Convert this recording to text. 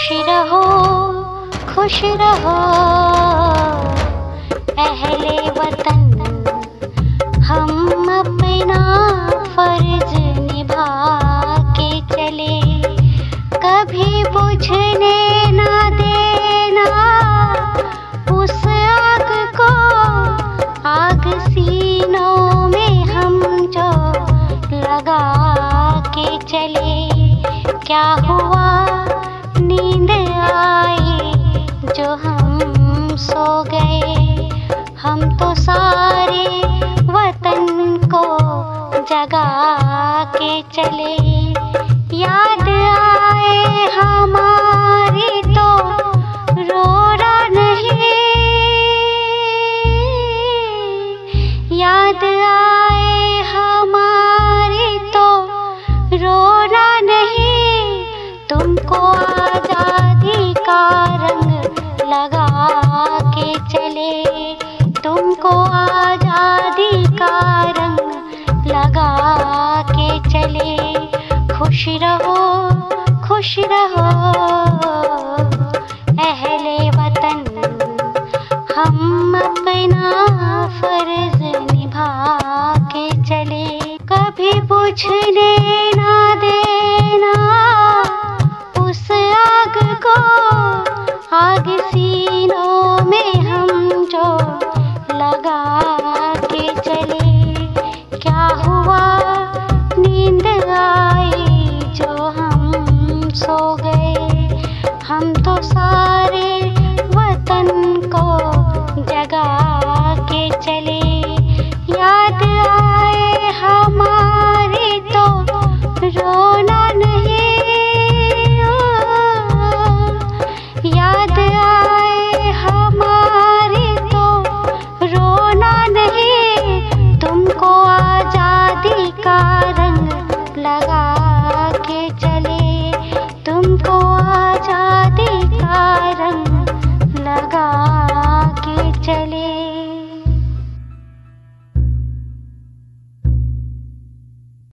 खुश रहो अहले वतन, हम अपना फर्ज निभा के चले, कभी बुझने ना देना उस आग को, आग सीनों में हम जो लगा के चले। क्या हुआ नींद आई जो हम सो गए, हम तो सारे वतन को जगा के चले। याद आए हमारी तो रोना नहीं, याद आए हमारी तो रोना नहीं, तुमको आज़ादी का रंग लगा के चले, तुमको आज़ादी का रंग लगा के चले। खुश रहो अहले वतन, हम अपना फर्ज निभा के चले, कभी बुझने ना देना उस आग को, आग सीनों में हम जो लगा के चले। क्या हुआ नींद आई जो हम सो गए, हम तो सारे वतन को जगा